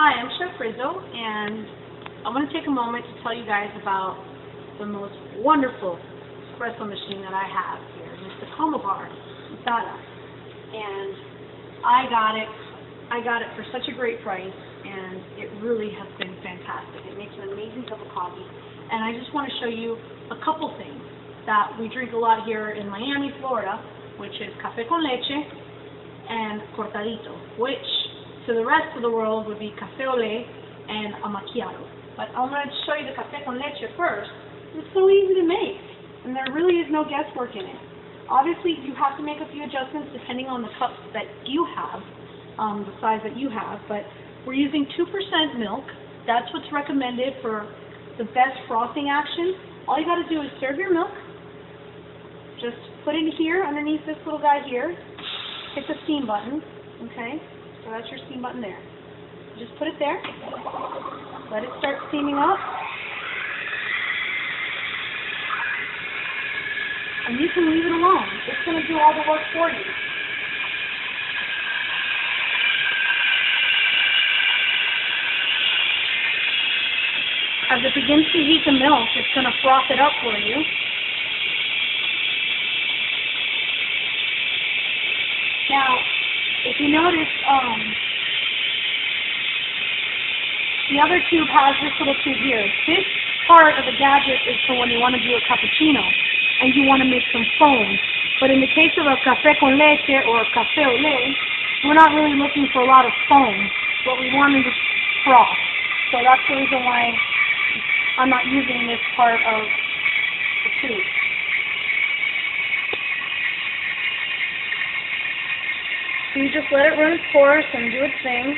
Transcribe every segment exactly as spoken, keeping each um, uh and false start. Hi, I'm Chef Rizzo, and I'm going to take a moment to tell you guys about the most wonderful espresso machine that I have here. It's the Comobar two thousand, and I got it. I got it for such a great price, and it really has been fantastic. It makes an amazing cup of coffee, and I just want to show you a couple things that we drink a lot here in Miami, Florida, which is café con leche and cortadito, which to the rest of the world would be café au lait and a macchiato. But I'm going to show you the café con leche first. It's so easy to make, and there really is no guesswork in it. Obviously, you have to make a few adjustments depending on the cups that you have, um, the size that you have, but we're using two percent milk. That's what's recommended for the best frotting action. All you got to do is serve your milk. Just put it here underneath this little guy here. Hit the steam button, okay? So that's your steam button there. Just put it there. Let it start steaming up. And you can leave it alone. It's going to do all the work for you. As it begins to heat the milk, it's going to froth it up for you. Now, if you notice, um, the other tube has this little tube here. This part of the gadget is for when you want to do a cappuccino and you want to make some foam. But in the case of a café con leche or a café au lait, we're not really looking for a lot of foam. What we want is froth. So that's the reason why I'm not using this part of the tube. So you just let it run its course and do its thing.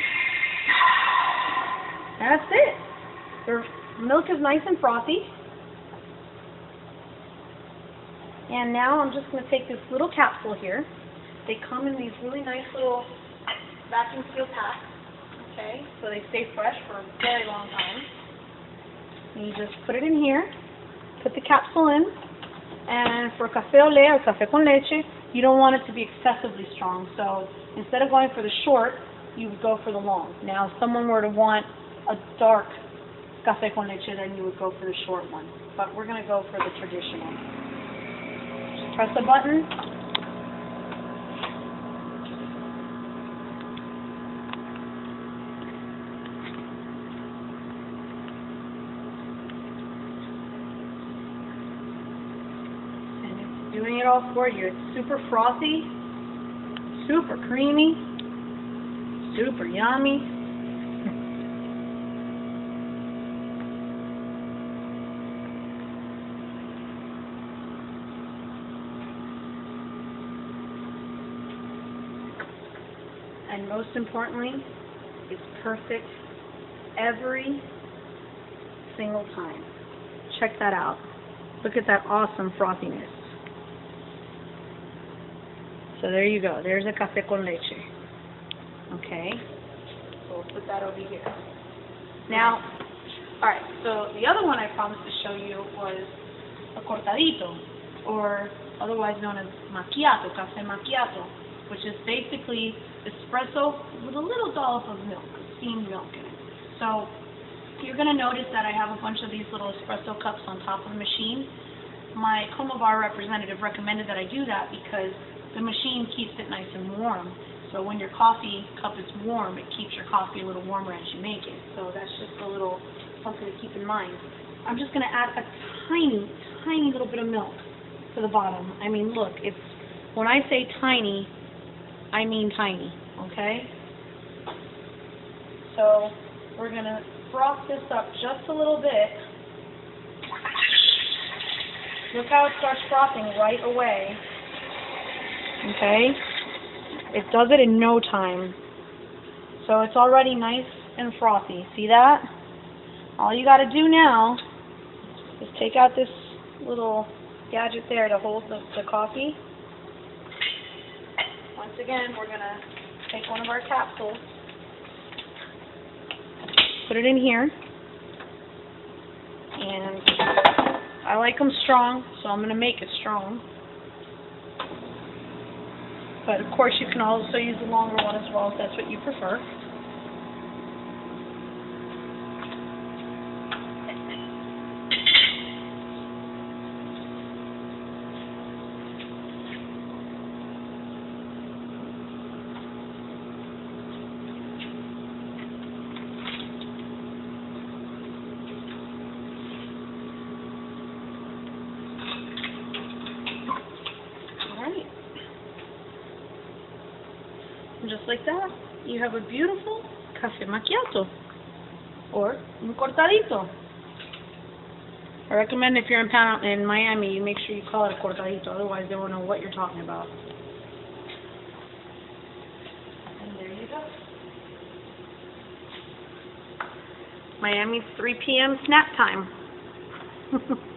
That's it. The milk is nice and frothy. And now I'm just going to take this little capsule here. They come in these really nice little vacuum seal packs. Okay, so they stay fresh for a very long time. And you just put it in here, put the capsule in, and for café au lait or café con leche, you don't want it to be excessively strong, so instead of going for the short, you would go for the long. Now, if someone were to want a dark café con leche, then you would go for the short one, but we're going to go for the traditional. Just press the button. Doing it all for you. It's super frothy, super creamy, super yummy. And most importantly, it's perfect every single time. Check that out. Look at that awesome frothiness. So there you go. There's a café con leche. Okay. So we'll put that over here. Now, all right, so the other one I promised to show you was a cortadito, or otherwise known as macchiato, café macchiato, which is basically espresso with a little dollop of milk, steamed milk in it. So you're going to notice that I have a bunch of these little espresso cups on top of the machine. My Comobar representative recommended that I do that because the machine keeps it nice and warm, so when your coffee cup is warm, it keeps your coffee a little warmer as you make it. So that's just a little something to keep in mind. I'm just going to add a tiny, tiny little bit of milk to the bottom. I mean, look, it's when I say tiny, I mean tiny, okay? So we're going to froth this up just a little bit. Look how it starts frothing right away. Okay, it does it in no time. So it's already nice and frothy. See that? All you got to do now is take out this little gadget there to hold the, the coffee. Once again, we're going to take one of our capsules, put it in here, and I like them strong, so I'm going to make it strong. But of course you can also use the longer one as well if that's what you prefer. And just like that, you have a beautiful cafe macchiato or un cortadito. I recommend if you're in, Pan in Miami, you make sure you call it a cortadito, otherwise they won't know what you're talking about. And there you go. Miami's three P M snack time.